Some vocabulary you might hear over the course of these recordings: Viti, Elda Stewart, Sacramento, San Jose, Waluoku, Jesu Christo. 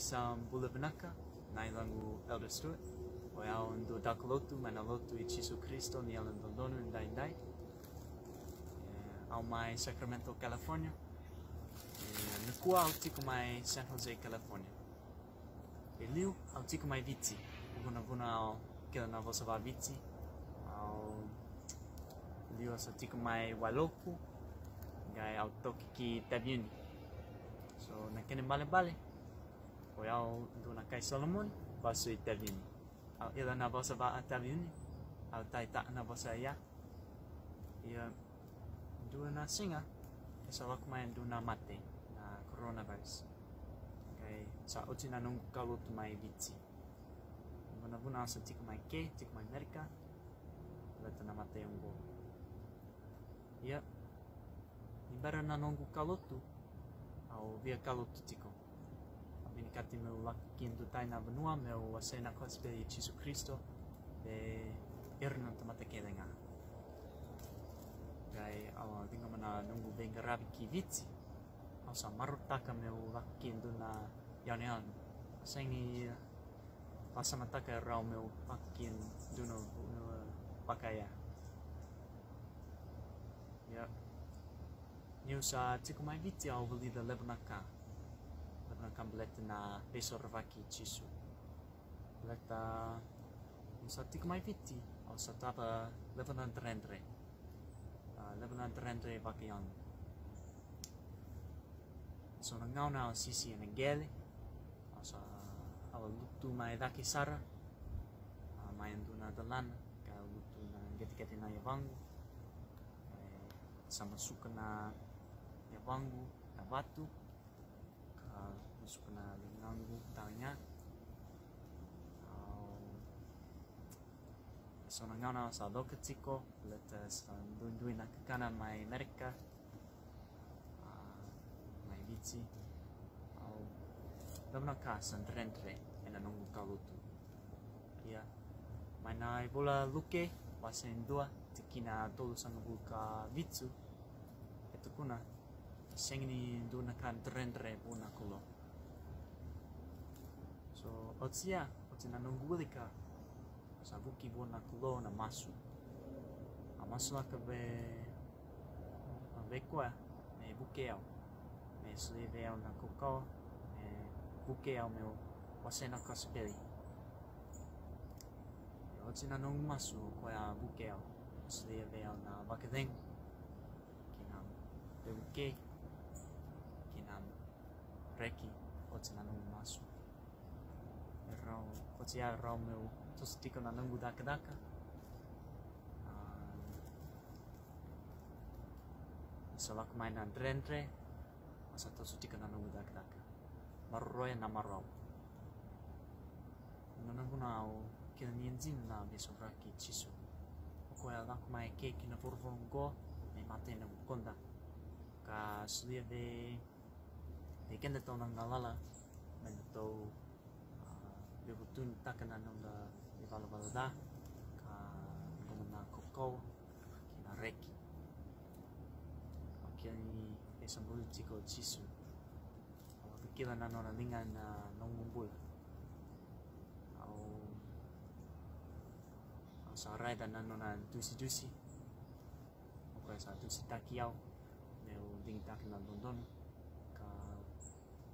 Isam Bulavanaka, Nailangu Elda Stewart, Oyaon do Dakalotu, Manalotu e Jesu Christo, Nielan Dondono, Ndaindai, ao mai Sacramento, California, Nakua ao tico mai San Jose, California. E Liu ao tico mai Viti, Ubunavuna ao Kelanavosava Viti, ao Liu ao tico mai Waluoku, Gai ao toque que Tabiuni. So, nakene bale-bale, koyao do nakai Solomon, basu itavini. Au ila na basa ba atavini, au taita na basa ya. Ia do na singa, esalok main do na mate na coronavirus. Kai sa otina nung kalut mai Viti. Bona bona sa tik mai ke, tik mai merka, lata na mate ungo. Ia ibara na nung kalutu. Au via calottico. Avvinicati meu lakindo taina venua meu asena cospe di Gesù Cristo e ernanta matakedenga. Gai au dingamana nungu venga rabiki Viti. Au sa marutaka meu lakindo na yanean. Sengi pasamataka rau meu lakin duno pakaya. Ya. Nyusa tiku mai Viti au vali da levanaka beleta na besoravaki Jesu. Beleta nyusa tiku mai Viti au satapa levanantrendre vakian. So nangauna au sisi enegele, au sa au lutu mai vaki sara, mai anduna dalana, ka lutu na geti-geti na yavangu, sama suka na yabangu, na batu, masuk na lingangu, tanya, so nangana sa doketiko, letas dundui na kekana mai mereka, mai Viti, damna kas rentre, enanongu kalutu, ia, mai na bola luke, wasen dua, tikina tolusan buka Vitsu, etukuna. Sengini dunakan trendre bunakulo. So otsia otina nungulika sabuki bunakulo na masu. Amasu akabe avekwa me bukeo. Me sliveo na kokao me bukeo meu wasena kaspeli. Otina nungumasu koya bukeo sliveo na bakadeng. Kinam buke Reki, otina nungu masu. Rau, otia rau meu tositiko na nungu daka-daka. Salak mainan rentre, masa tositiko na nungu daka-daka. Maruroya na marau. Nungu nao kila nienzin na beso raki Jesu. Okoya lak mai keki na porvongo, me mate na ukonda. Ka sulia be Ikan datau nang galala, mendetau bebutun takkan nang da ibalo-balo da, ka ngomena kokau, kina reki. Oke ni esambulu tiko Jesu, awa kekila nang nona lingan nang mumbul. Au sarai dan nang nona dusi-dusi, oke sa dusi takiau, meu ding takkan nang dondon.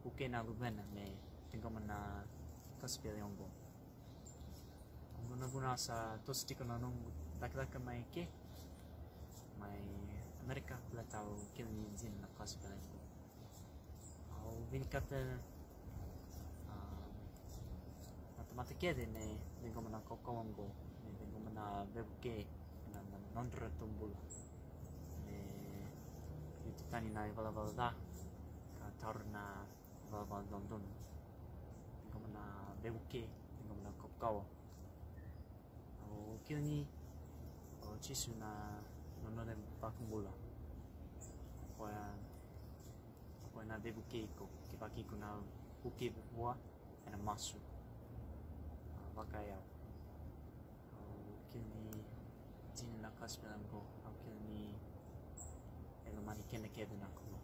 Buke na lubena me tengomana kaspeliongo. Guna-guna sa tositiko na nungu daka-daka mai ke, mai Amerika pelatau kilni zin na kaspeliongo. Au vinikata matematikede me tengomana kokongo, me tengomana bebuke na nondra tumbul, me yutitani na ivala-vala da, ka taru na Vava London, tengomana bebuke, tengomana kokau. Au kilni, au Jesu na nonone bakumbula. Koya na bebuke iko, kipakiko na buke bua, ena masu. Wakaya. Au kilni, jin na kaspelango, au kilni, elomani kene kede na kulo.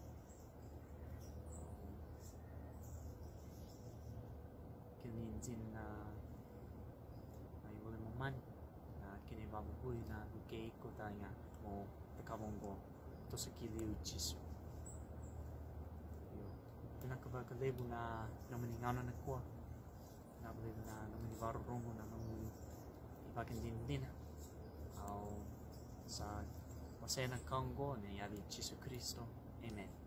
ninjin na ai wole moman na kine mabukui na ukei kotai ga mo tekabon go tosukiri uchisu yo tena kabaka lebu na namaningano na kwa na bule na namanivaro rongo na namu ibaken dindina au sa wasena kango ne yabi Jesu Christo amen.